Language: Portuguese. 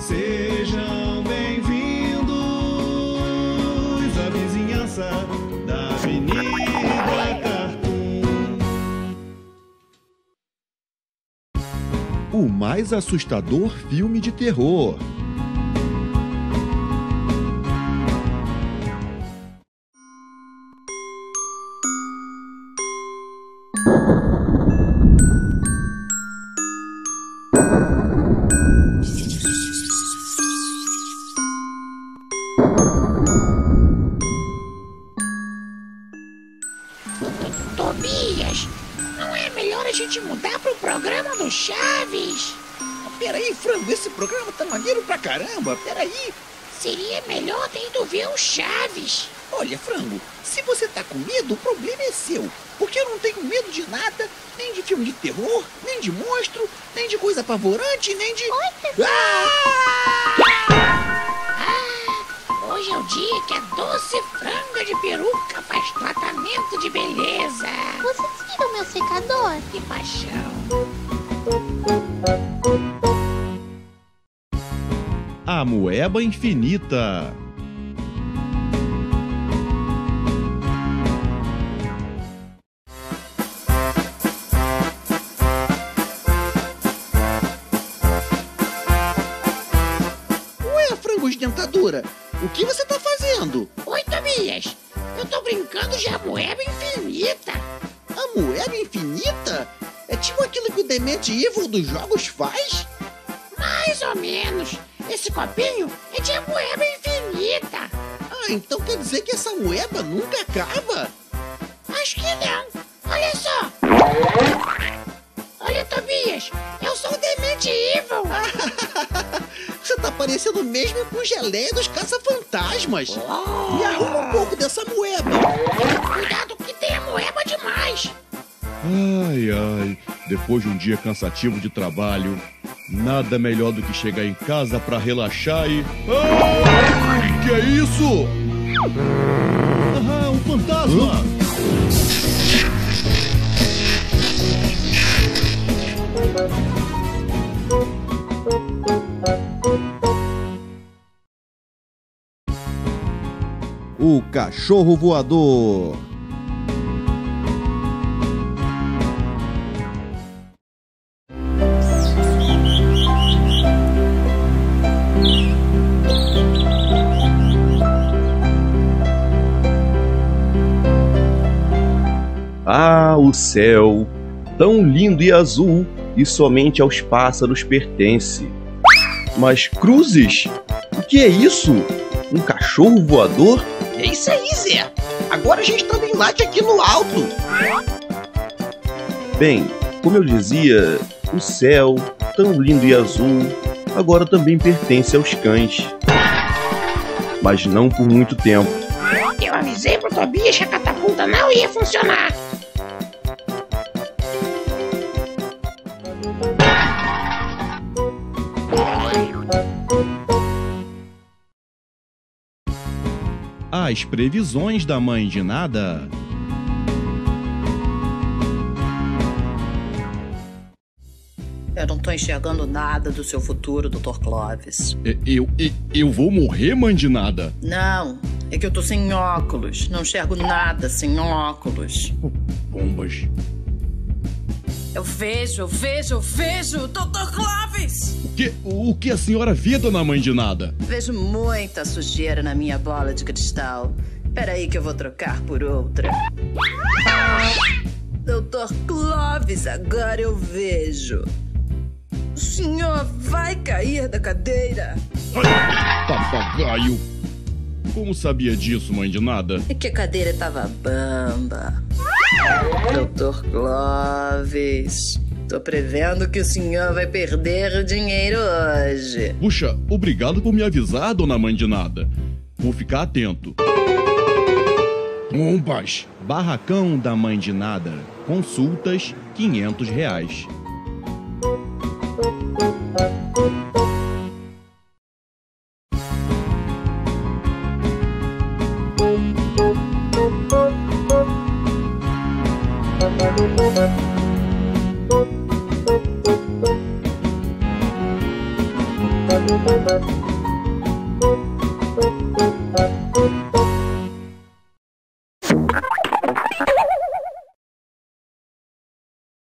Sejam bem-vindos à vizinhança da Avenida Cartoon. O mais assustador filme de terror. Tobias, não é melhor a gente mudar pro programa do Chaves? Peraí, Frango, esse programa tá maneiro pra caramba, peraí. Seria melhor tendo ver o Chaves. Olha, Frango, se você tá com medo, o problema é seu. Porque eu não tenho medo de nada, nem de filme de terror, nem de monstro, nem de coisa apavorante, nem de... Hoje é o dia que a doce Franga de Peruca faz tratamento de beleza. Vocês viram meu secador? Que paixão. A Moeba Infinita. Ué, Frango de Dentadura, o que você tá fazendo? Oi, Tobias, eu tô brincando de A Moeba Infinita. A Moeba Infinita? É tipo aquilo que o Demente Evil dos jogos faz? Mais ou menos. Esse copinho é de moeba infinita. Ah, então quer dizer que essa moeba nunca acaba? Acho que não. Olha só. Olha, Tobias, eu sou o Demente Evil. Você tá parecendo mesmo com o geleia dos caça-fantasmas. Me arruma um pouco dessa moeba. Cuidado que tem a moeba demais. Ai, ai, depois de um dia cansativo de trabalho... Nada melhor do que chegar em casa pra relaxar e... Ah, que é isso? Ah, um fantasma! O Cachorro Voador. Ah, o céu, tão lindo e azul, e somente aos pássaros pertence. Mas cruzes? O que é isso? Um cachorro voador? É isso aí, Zé. Agora a gente também late aqui no alto. Bem, como eu dizia, o céu, tão lindo e azul, agora também pertence aos cães. Mas não por muito tempo. Eu avisei pro Tobias que a catapulta não ia funcionar. As previsões da Mãe de Nada. Eu não tô enxergando nada do seu futuro, Dr. Clóvis. Eu vou morrer, Mãe de Nada? Não, é que eu tô sem óculos. Não enxergo nada sem óculos. Bombas. Eu vejo, Dr. Clóvis! O que a senhora vê, Dona Mãe de Nada? Vejo muita sujeira na minha bola de cristal. Peraí que eu vou trocar por outra. Dr. Clóvis, agora eu vejo. O senhor vai cair da cadeira. Ai, papagaio! Como sabia disso, Mãe de Nada? É que a cadeira tava bamba. Dr. Clóvis, tô prevendo que o senhor vai perder o dinheiro hoje. Puxa, obrigado por me avisar, Dona Mãe de Nada. Vou ficar atento. Bombas! Barracão da Mãe de Nada. Consultas, R$500.